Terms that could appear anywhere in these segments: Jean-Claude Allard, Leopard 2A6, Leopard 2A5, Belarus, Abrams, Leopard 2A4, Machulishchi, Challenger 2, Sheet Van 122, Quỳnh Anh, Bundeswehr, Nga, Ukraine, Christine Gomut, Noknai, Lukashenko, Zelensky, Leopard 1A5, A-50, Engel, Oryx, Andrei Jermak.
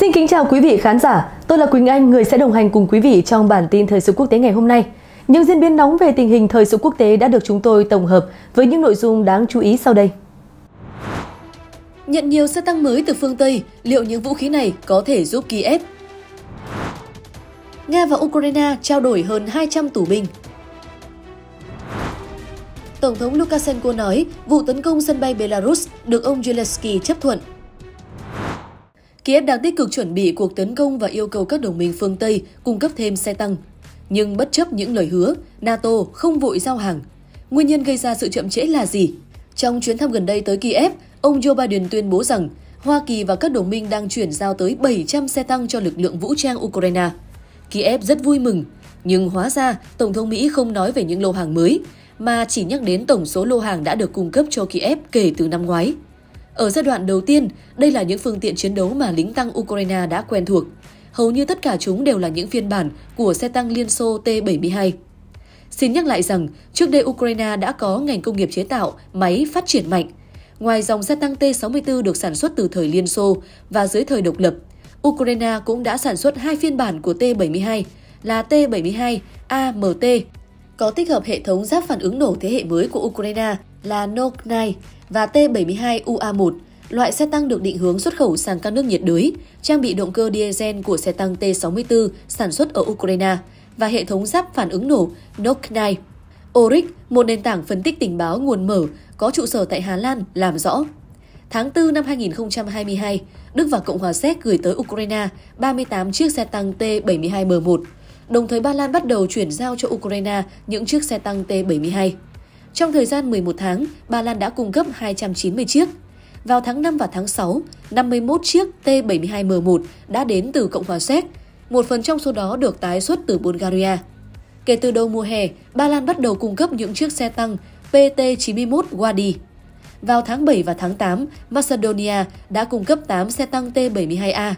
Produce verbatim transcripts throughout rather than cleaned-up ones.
Xin kính chào quý vị khán giả, tôi là Quỳnh Anh, người sẽ đồng hành cùng quý vị trong bản tin thời sự quốc tế ngày hôm nay. Những diễn biến nóng về tình hình thời sự quốc tế đã được chúng tôi tổng hợp với những nội dung đáng chú ý sau đây. Nhận nhiều xe tăng mới từ phương Tây, liệu những vũ khí này có thể giúp Kiev? Nga và Ukraine trao đổi hơn hai trăm tù binh. Tổng thống Lukashenko nói vụ tấn công sân bay Belarus được ông Zelensky chấp thuận. Kiev đang tích cực chuẩn bị cuộc tấn công và yêu cầu các đồng minh phương Tây cung cấp thêm xe tăng. Nhưng bất chấp những lời hứa, NATO không vội giao hàng. Nguyên nhân gây ra sự chậm trễ là gì? Trong chuyến thăm gần đây tới Kiev, ông Joe Biden tuyên bố rằng Hoa Kỳ và các đồng minh đang chuyển giao tới bảy trăm xe tăng cho lực lượng vũ trang Ukraine. Kiev rất vui mừng, nhưng hóa ra Tổng thống Mỹ không nói về những lô hàng mới, mà chỉ nhắc đến tổng số lô hàng đã được cung cấp cho Kiev kể từ năm ngoái. Ở giai đoạn đầu tiên, đây là những phương tiện chiến đấu mà lính tăng Ukraine đã quen thuộc. Hầu như tất cả chúng đều là những phiên bản của xe tăng Liên Xô T bảy mươi hai. Xin nhắc lại rằng, trước đây Ukraine đã có ngành công nghiệp chế tạo, máy phát triển mạnh. Ngoài dòng xe tăng T sáu mươi tư được sản xuất từ thời Liên Xô và dưới thời độc lập, Ukraine cũng đã sản xuất hai phiên bản của T bảy mươi hai là T bảy mươi hai A M T, có tích hợp hệ thống giáp phản ứng nổ thế hệ mới của Ukraine là Noknai và T bảy mươi hai U A một, loại xe tăng được định hướng xuất khẩu sang các nước nhiệt đới, trang bị động cơ diesel của xe tăng T sáu mươi tư sản xuất ở Ukraine và hệ thống giáp phản ứng nổ Noknai. Oryx, một nền tảng phân tích tình báo nguồn mở có trụ sở tại Hà Lan, làm rõ. Tháng tư năm hai nghìn không trăm hai mươi hai, Đức và Cộng hòa Séc gửi tới Ukraine ba mươi tám chiếc xe tăng T bảy mươi hai B một, đồng thời Ba Lan bắt đầu chuyển giao cho Ukraine những chiếc xe tăng T bảy mươi hai. Trong thời gian mười một tháng, Ba Lan đã cung cấp hai trăm chín mươi chiếc. Vào tháng năm và tháng sáu, năm mươi mốt chiếc T bảy mươi hai M một đã đến từ Cộng hòa Séc, một phần trong số đó được tái xuất từ Bulgaria. Kể từ đầu mùa hè, Ba Lan bắt đầu cung cấp những chiếc xe tăng P T chín mươi mốt Wadi. Vào tháng bảy và tháng tám, Macedonia đã cung cấp tám xe tăng T bảy mươi hai A.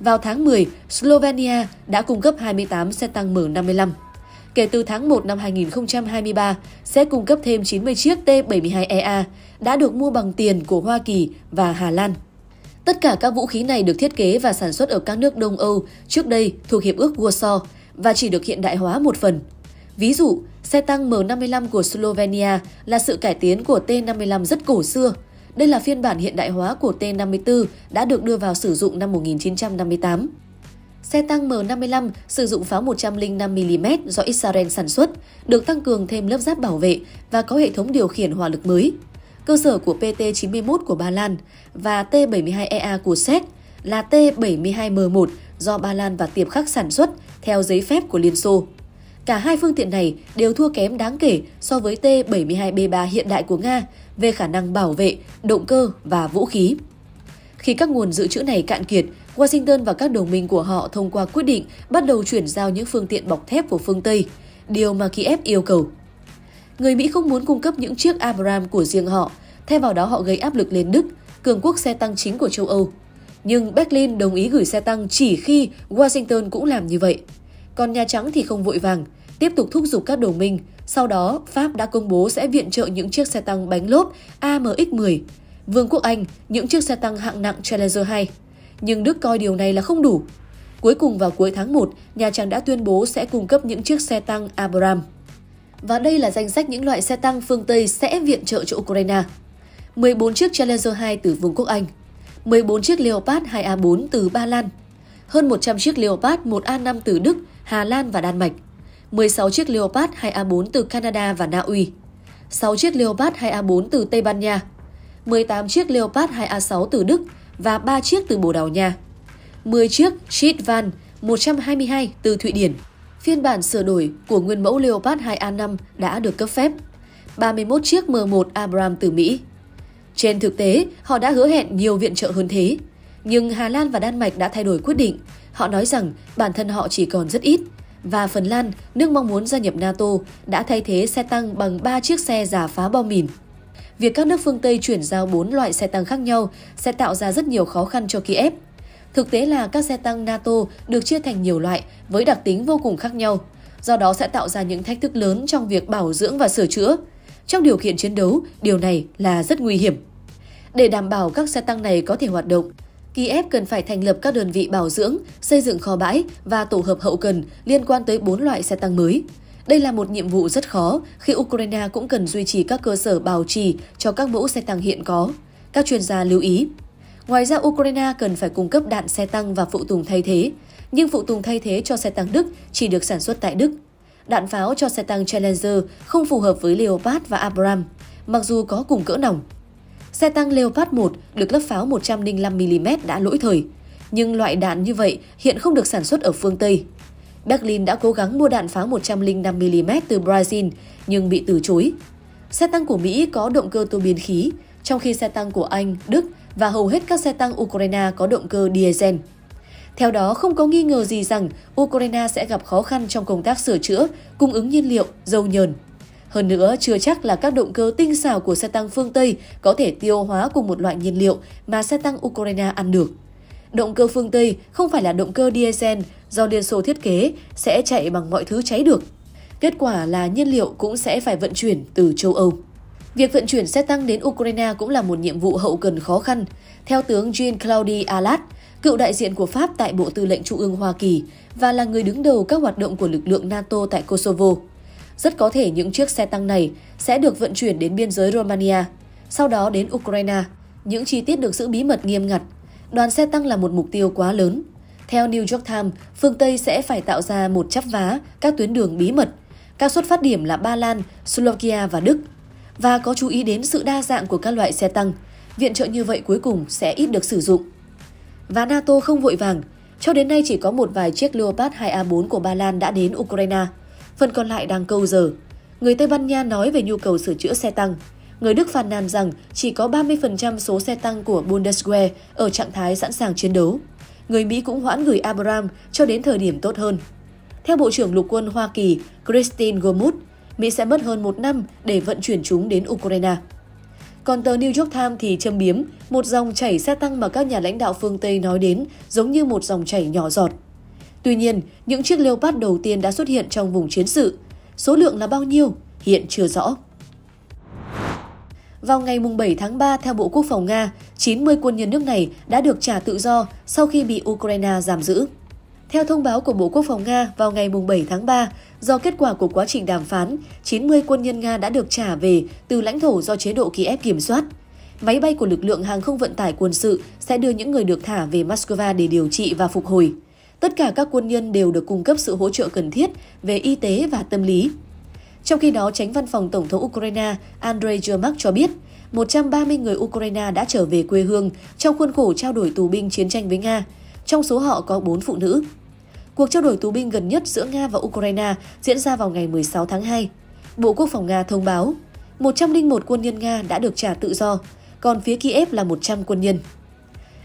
Vào tháng mười, Slovenia đã cung cấp hai mươi tám xe tăng M năm mươi lăm. Kể từ tháng một năm hai nghìn không trăm hai mươi ba, sẽ cung cấp thêm chín mươi chiếc T bảy mươi hai E A đã được mua bằng tiền của Hoa Kỳ và Hà Lan. Tất cả các vũ khí này được thiết kế và sản xuất ở các nước Đông Âu trước đây thuộc Hiệp ước Warsaw và chỉ được hiện đại hóa một phần. Ví dụ, xe tăng M năm mươi lăm của Slovenia là sự cải tiến của T năm mươi lăm rất cổ xưa. Đây là phiên bản hiện đại hóa của T năm mươi tư đã được đưa vào sử dụng năm một nghìn chín trăm năm mươi tám. Xe tăng M năm mươi lăm sử dụng pháo một trăm lẻ năm mi li mét do Israel sản xuất, được tăng cường thêm lớp giáp bảo vệ và có hệ thống điều khiển hỏa lực mới. Cơ sở của P T chín mươi mốt của Ba Lan và T bảy mươi hai E A của Séc là T bảy mươi hai M một do Ba Lan và Tiệp Khắc sản xuất theo giấy phép của Liên Xô. Cả hai phương tiện này đều thua kém đáng kể so với T bảy mươi hai B ba hiện đại của Nga về khả năng bảo vệ, động cơ và vũ khí. Khi các nguồn dự trữ này cạn kiệt, Washington và các đồng minh của họ thông qua quyết định bắt đầu chuyển giao những phương tiện bọc thép của phương Tây, điều mà Kiev yêu cầu. Người Mỹ không muốn cung cấp những chiếc Abrams của riêng họ, thay vào đó họ gây áp lực lên Đức, cường quốc xe tăng chính của châu Âu. Nhưng Berlin đồng ý gửi xe tăng chỉ khi Washington cũng làm như vậy. Còn Nhà Trắng thì không vội vàng, tiếp tục thúc giục các đồng minh. Sau đó, Pháp đã công bố sẽ viện trợ những chiếc xe tăng bánh lốp A M X mười, Vương quốc Anh những chiếc xe tăng hạng nặng Challenger hai. Nhưng Đức coi điều này là không đủ. Cuối cùng vào cuối tháng một, Nhà Trắng đã tuyên bố sẽ cung cấp những chiếc xe tăng Abrams. Và đây là danh sách những loại xe tăng phương Tây sẽ viện trợ cho Ukraine. mười bốn chiếc Challenger hai từ Vương quốc Anh, mười bốn chiếc Leopard hai A bốn từ Ba Lan, hơn một trăm chiếc Leopard một A năm từ Đức, Hà Lan và Đan Mạch, mười sáu chiếc Leopard hai A bốn từ Canada và Na Uy, sáu chiếc Leopard hai A bốn từ Tây Ban Nha, mười tám chiếc Leopard hai A sáu từ Đức và ba chiếc từ Bồ Đào Nha, mười chiếc Sheet Van một trăm hai mươi hai từ Thụy Điển, phiên bản sửa đổi của nguyên mẫu Leopard hai A năm đã được cấp phép, ba mươi mốt chiếc M một Abrams từ Mỹ. Trên thực tế, họ đã hứa hẹn nhiều viện trợ hơn thế. Nhưng Hà Lan và Đan Mạch đã thay đổi quyết định. Họ nói rằng bản thân họ chỉ còn rất ít. Và Phần Lan, nước mong muốn gia nhập NATO, đã thay thế xe tăng bằng ba chiếc xe giả phá bom mìn. Việc các nước phương Tây chuyển giao bốn loại xe tăng khác nhau sẽ tạo ra rất nhiều khó khăn cho Kiev. Thực tế là các xe tăng NATO được chia thành nhiều loại với đặc tính vô cùng khác nhau. Do đó sẽ tạo ra những thách thức lớn trong việc bảo dưỡng và sửa chữa. Trong điều kiện chiến đấu, điều này là rất nguy hiểm. Để đảm bảo các xe tăng này có thể hoạt động, Kiev cần phải thành lập các đơn vị bảo dưỡng, xây dựng kho bãi và tổ hợp hậu cần liên quan tới bốn loại xe tăng mới. Đây là một nhiệm vụ rất khó khi Ukraine cũng cần duy trì các cơ sở bảo trì cho các mẫu xe tăng hiện có, các chuyên gia lưu ý. Ngoài ra, Ukraine cần phải cung cấp đạn xe tăng và phụ tùng thay thế, nhưng phụ tùng thay thế cho xe tăng Đức chỉ được sản xuất tại Đức. Đạn pháo cho xe tăng Challenger không phù hợp với Leopard và Abrams, mặc dù có cùng cỡ nòng. Xe tăng Leopard một được lắp pháo một trăm lẻ năm mi li mét đã lỗi thời, nhưng loại đạn như vậy hiện không được sản xuất ở phương Tây. Berlin đã cố gắng mua đạn pháo một trăm lẻ năm mi li mét từ Brazil nhưng bị từ chối. Xe tăng của Mỹ có động cơ tua biến khí, trong khi xe tăng của Anh, Đức và hầu hết các xe tăng Ukraine có động cơ diesel. Theo đó, không có nghi ngờ gì rằng Ukraine sẽ gặp khó khăn trong công tác sửa chữa, cung ứng nhiên liệu, dầu nhờn. Hơn nữa, chưa chắc là các động cơ tinh xảo của xe tăng phương Tây có thể tiêu hóa cùng một loại nhiên liệu mà xe tăng Ukraine ăn được. Động cơ phương Tây không phải là động cơ diesel do Liên Xô thiết kế sẽ chạy bằng mọi thứ cháy được. Kết quả là nhiên liệu cũng sẽ phải vận chuyển từ châu Âu. Việc vận chuyển xe tăng đến Ukraine cũng là một nhiệm vụ hậu cần khó khăn. Theo tướng Jean-Claude Allard, cựu đại diện của Pháp tại Bộ Tư lệnh Trung ương Hoa Kỳ và là người đứng đầu các hoạt động của lực lượng NATO tại Kosovo, rất có thể những chiếc xe tăng này sẽ được vận chuyển đến biên giới Romania, sau đó đến Ukraine. Những chi tiết được giữ bí mật nghiêm ngặt. Đoàn xe tăng là một mục tiêu quá lớn. Theo New York Times, phương Tây sẽ phải tạo ra một chắp vá các tuyến đường bí mật. Các xuất phát điểm là Ba Lan, Slovakia và Đức. Và có chú ý đến sự đa dạng của các loại xe tăng. Viện trợ như vậy cuối cùng sẽ ít được sử dụng. Và NATO không vội vàng. Cho đến nay chỉ có một vài chiếc Leopard hai A bốn của Ba Lan đã đến Ukraine. Phần còn lại đang câu giờ. Người Tây Ban Nha nói về nhu cầu sửa chữa xe tăng. Người Đức phàn nàn rằng chỉ có ba mươi phần trăm số xe tăng của Bundeswehr ở trạng thái sẵn sàng chiến đấu. Người Mỹ cũng hoãn gửi Abrams cho đến thời điểm tốt hơn. Theo Bộ trưởng Lục quân Hoa Kỳ Christine Gomut, Mỹ sẽ mất hơn một năm để vận chuyển chúng đến Ukraine. Còn tờ New York Times thì châm biếm một dòng chảy xe tăng mà các nhà lãnh đạo phương Tây nói đến giống như một dòng chảy nhỏ giọt. Tuy nhiên, những chiếc Leopard đầu tiên đã xuất hiện trong vùng chiến sự. Số lượng là bao nhiêu? Hiện chưa rõ. Vào ngày bảy tháng ba, theo Bộ Quốc phòng Nga, chín mươi quân nhân nước này đã được trả tự do sau khi bị Ukraine giam giữ. Theo thông báo của Bộ Quốc phòng Nga vào ngày bảy tháng ba, do kết quả của quá trình đàm phán, chín mươi quân nhân Nga đã được trả về từ lãnh thổ do chế độ Kiev kiểm soát. Máy bay của lực lượng hàng không vận tải quân sự sẽ đưa những người được thả về Moscow để điều trị và phục hồi. Tất cả các quân nhân đều được cung cấp sự hỗ trợ cần thiết về y tế và tâm lý. Trong khi đó, Chánh văn phòng Tổng thống Ukraine Andrei Jermak cho biết một trăm ba mươi người Ukraine đã trở về quê hương trong khuôn khổ trao đổi tù binh chiến tranh với Nga. Trong số họ có bốn phụ nữ. Cuộc trao đổi tù binh gần nhất giữa Nga và Ukraine diễn ra vào ngày mười sáu tháng hai. Bộ Quốc phòng Nga thông báo một trăm lẻ một quân nhân Nga đã được trả tự do, còn phía Kiev là một trăm quân nhân.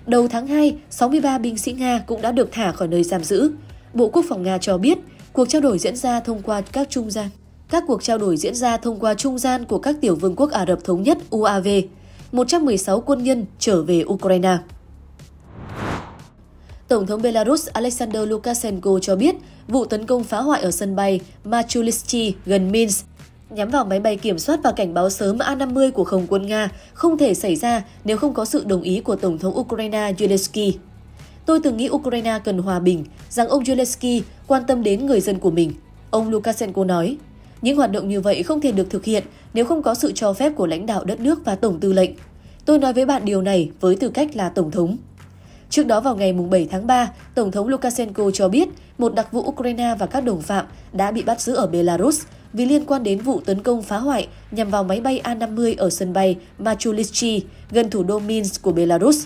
Đầu tháng hai, sáu mươi ba binh sĩ Nga cũng đã được thả khỏi nơi giam giữ. Bộ Quốc phòng Nga cho biết cuộc trao đổi diễn ra thông qua các trung gian. Các cuộc trao đổi diễn ra thông qua trung gian của các tiểu vương quốc Ả Rập Thống Nhất U A V, một trăm mười sáu quân nhân trở về Ukraine. Tổng thống Belarus Alexander Lukashenko cho biết vụ tấn công phá hoại ở sân bay Machulishchi gần Minsk nhắm vào máy bay kiểm soát và cảnh báo sớm A năm mươi của Không quân Nga không thể xảy ra nếu không có sự đồng ý của Tổng thống Ukraine Zelensky. Tôi từng nghĩ Ukraine cần hòa bình, rằng ông Zelensky quan tâm đến người dân của mình, ông Lukashenko nói. Những hoạt động như vậy không thể được thực hiện nếu không có sự cho phép của lãnh đạo đất nước và Tổng tư lệnh. Tôi nói với bạn điều này với tư cách là Tổng thống. Trước đó vào ngày bảy tháng ba, Tổng thống Lukashenko cho biết một đặc vụ Ukraine và các đồng phạm đã bị bắt giữ ở Belarus vì liên quan đến vụ tấn công phá hoại nhằm vào máy bay A năm mươi ở sân bay Machulishchi gần thủ đô Minsk của Belarus.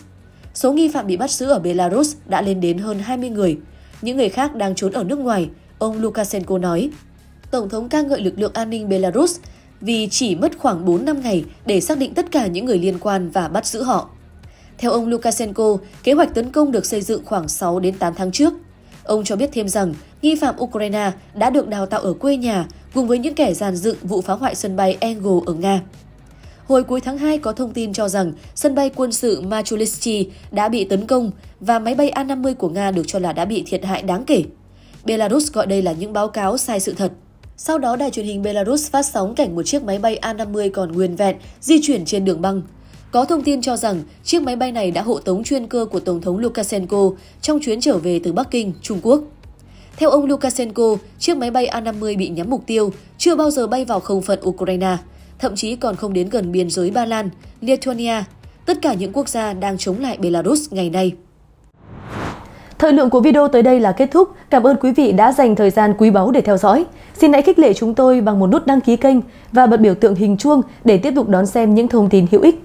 Số nghi phạm bị bắt giữ ở Belarus đã lên đến hơn hai mươi người. Những người khác đang trốn ở nước ngoài, ông Lukashenko nói. Tổng thống ca ngợi lực lượng an ninh Belarus vì chỉ mất khoảng bốn năm ngày để xác định tất cả những người liên quan và bắt giữ họ. Theo ông Lukashenko, kế hoạch tấn công được xây dựng khoảng sáu đến tám tháng trước. Ông cho biết thêm rằng nghi phạm Ukraine đã được đào tạo ở quê nhà cùng với những kẻ dàn dựng vụ phá hoại sân bay Engel ở Nga. Hồi cuối tháng hai có thông tin cho rằng sân bay quân sự Machulishchi đã bị tấn công và máy bay A năm mươi của Nga được cho là đã bị thiệt hại đáng kể. Belarus gọi đây là những báo cáo sai sự thật. Sau đó, đài truyền hình Belarus phát sóng cảnh một chiếc máy bay A năm mươi còn nguyên vẹn di chuyển trên đường băng. Có thông tin cho rằng chiếc máy bay này đã hộ tống chuyên cơ của Tổng thống Lukashenko trong chuyến trở về từ Bắc Kinh, Trung Quốc. Theo ông Lukashenko, chiếc máy bay A năm mươi bị nhắm mục tiêu chưa bao giờ bay vào không phận Ukraine, thậm chí còn không đến gần biên giới Ba Lan, Lithuania, tất cả những quốc gia đang chống lại Belarus ngày nay. Thời lượng của video tới đây là kết thúc. Cảm ơn quý vị đã dành thời gian quý báu để theo dõi. Xin hãy khích lệ chúng tôi bằng một nút đăng ký kênh và bật biểu tượng hình chuông để tiếp tục đón xem những thông tin hữu ích.